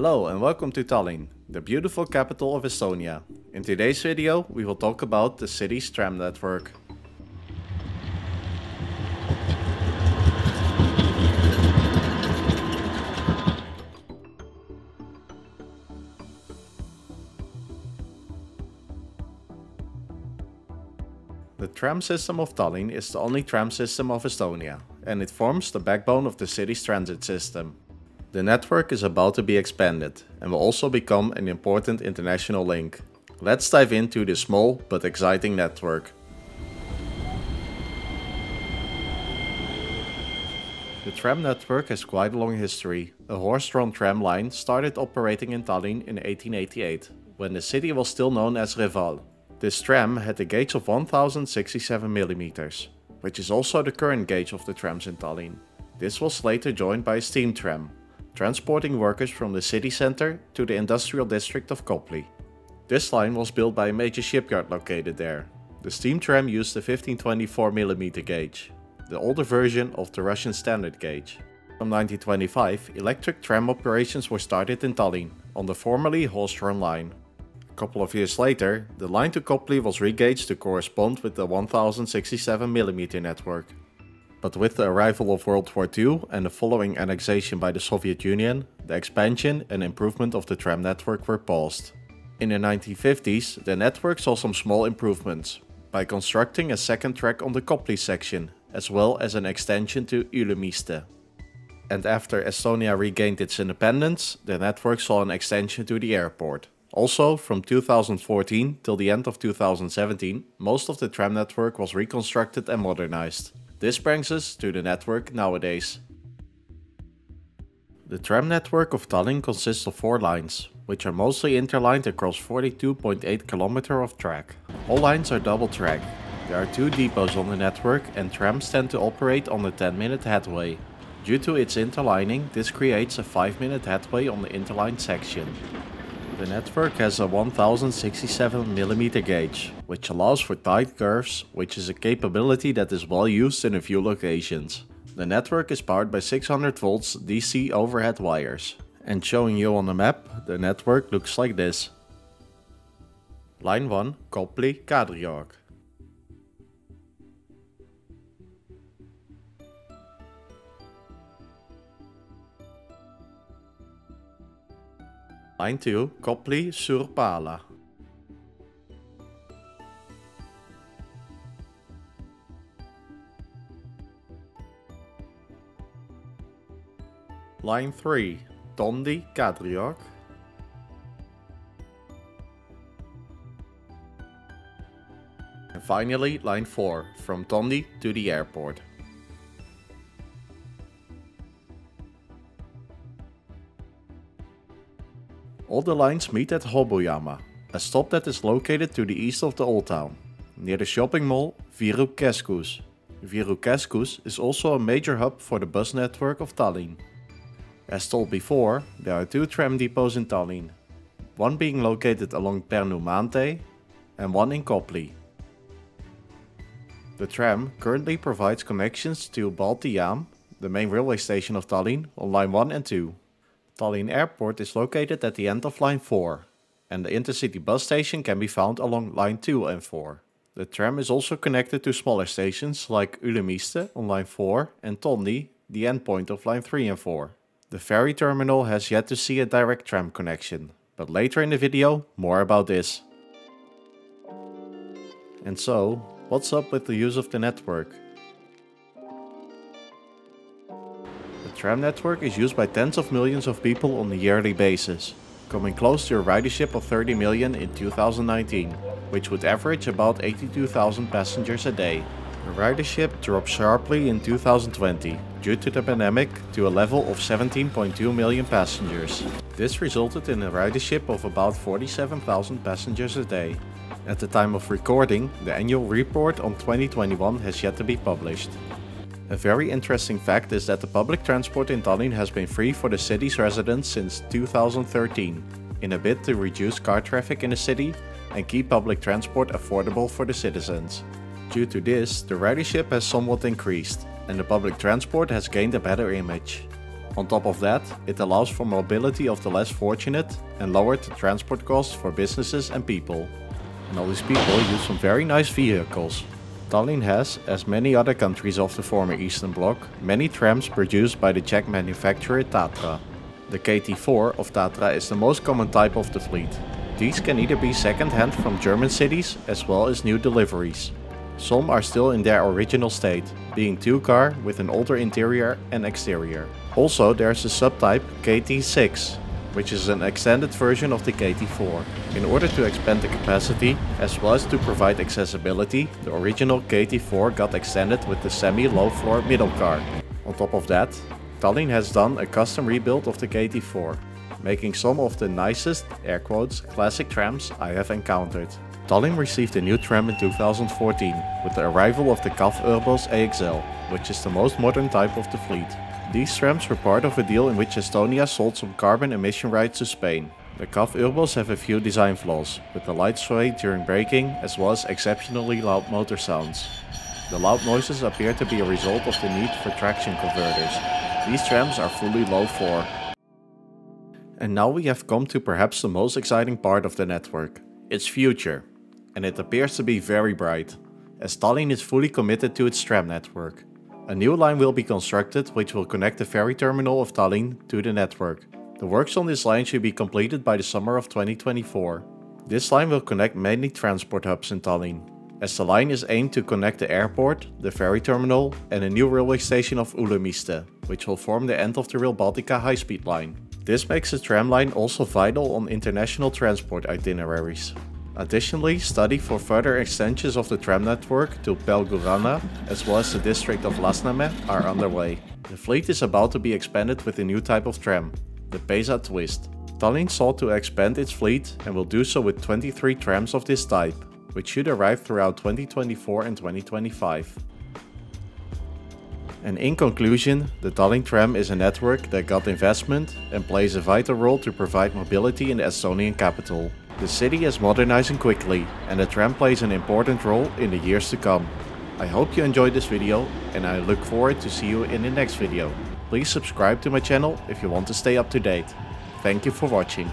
Hello and welcome to Tallinn, the beautiful capital of Estonia. In today's video we will talk about the city's tram network. The tram system of Tallinn is the only tram system of Estonia, and it forms the backbone of the city's transit system. The network is about to be expanded and will also become an important international link. Let's dive into this small but exciting network. The tram network has quite a long history. A horse-drawn tram line started operating in Tallinn in 1888, when the city was still known as Reval. This tram had a gauge of 1067 mm, which is also the current gauge of the trams in Tallinn. This was later joined by a steam tram, transporting workers from the city center to the industrial district of Kopli. This line was built by a major shipyard located there. The steam tram used the 1524 mm gauge, the older version of the Russian standard gauge. From 1925, electric tram operations were started in Tallinn on the formerly Holstron line. A couple of years later, the line to Kopli was re-gauged to correspond with the 1067 mm network. But with the arrival of World War II and the following annexation by the Soviet Union, the expansion and improvement of the tram network were paused. In the 1950s, the network saw some small improvements by constructing a second track on the Kopli section, as well as an extension to Ülemiste. And after Estonia regained its independence, the network saw an extension to the airport. Also, from 2014 till the end of 2017, most of the tram network was reconstructed and modernized. This brings us to the network nowadays. The tram network of Tallinn consists of 4 lines, which are mostly interlined across 42.8 km of track. All lines are double track. There are 2 depots on the network and trams tend to operate on the 10-minute headway. Due to its interlining, this creates a 5-minute headway on the interlined section. The network has a 1067 mm gauge, which allows for tight curves, which is a capability that is well used in a few locations. The network is powered by 600 volts DC overhead wires. And showing you on the map, the network looks like this. Line 1, Kopli, Kadriorg. Line 2, Kopli, Süpala. Line 3, Tondi, Kadriorg. And finally, Line 4, from Tondi to the airport. All the lines meet at Hoboyama, a stop that is located to the east of the old town, near the shopping mall Viru Keskus. Viru Keskus is also a major hub for the bus network of Tallinn. As told before, there are 2 tram depots in Tallinn, one being located along Pärnu maantee and one in Kopli. The tram currently provides connections to Balti jaam, the main railway station of Tallinn, on line 1 and 2. Tallinn Airport is located at the end of line 4, and the intercity bus station can be found along line 2 and 4. The tram is also connected to smaller stations like Ülemiste on line 4 and Tondi, the endpoint of line 3 and 4. The ferry terminal has yet to see a direct tram connection, but later in the video more about this. And so, what's up with the use of the network? The tram network is used by tens of millions of people on a yearly basis, coming close to a ridership of 30 million in 2019, which would average about 82,000 passengers a day. The ridership dropped sharply in 2020 due to the pandemic to a level of 17.2 million passengers. This resulted in a ridership of about 47,000 passengers a day. At the time of recording, the annual report on 2021 has yet to be published. A very interesting fact is that the public transport in Tallinn has been free for the city's residents since 2013, in a bid to reduce car traffic in the city and keep public transport affordable for the citizens. Due to this, the ridership has somewhat increased, and the public transport has gained a better image. On top of that, it allows for mobility of the less fortunate and lowered the transport costs for businesses and people. And all these people use some very nice vehicles. Tallinn has, as many other countries of the former Eastern Bloc, many trams produced by the Czech manufacturer Tatra. The KT4 of Tatra is the most common type of the fleet. These can either be second-hand from German cities as well as new deliveries. Some are still in their original state, being two-car with an older interior and exterior. Also there's a subtype KT6, which is an extended version of the KT4. In order to expand the capacity, as well as to provide accessibility, the original KT4 got extended with the semi-low floor middle car. On top of that, Tallinn has done a custom rebuild of the KT4, making some of the nicest, air quotes, classic trams I have encountered. Tallinn received a new tram in 2014, with the arrival of the CAF Urbos AXL, which is the most modern type of the fleet. These trams were part of a deal in which Estonia sold some carbon emission rights to Spain. The CAF Urbos have a few design flaws, with the light sway during braking as well as exceptionally loud motor sounds. The loud noises appear to be a result of the need for traction converters. These trams are fully low floor. And now we have come to perhaps the most exciting part of the network, its future. And it appears to be very bright, as Tallinn is fully committed to its tram network. A new line will be constructed which will connect the ferry terminal of Tallinn to the network. The works on this line should be completed by the summer of 2024. This line will connect mainly transport hubs in Tallinn, as the line is aimed to connect the airport, the ferry terminal and a new railway station of Ülemiste, which will form the end of the Rail Baltica high-speed line. This makes the tram line also vital on international transport itineraries. Additionally, study for further extensions of the tram network to Pelgurana, as well as the district of Lasnamäe, are underway. The fleet is about to be expanded with a new type of tram, the Pesa Twist. Tallinn sought to expand its fleet and will do so with 23 trams of this type, which should arrive throughout 2024 and 2025. And in conclusion, the Tallinn tram is a network that got investment and plays a vital role to provide mobility in the Estonian capital. The city is modernizing quickly, and the tram plays an important role in the years to come. I hope you enjoyed this video, and I look forward to see you in the next video. Please subscribe to my channel if you want to stay up to date. Thank you for watching.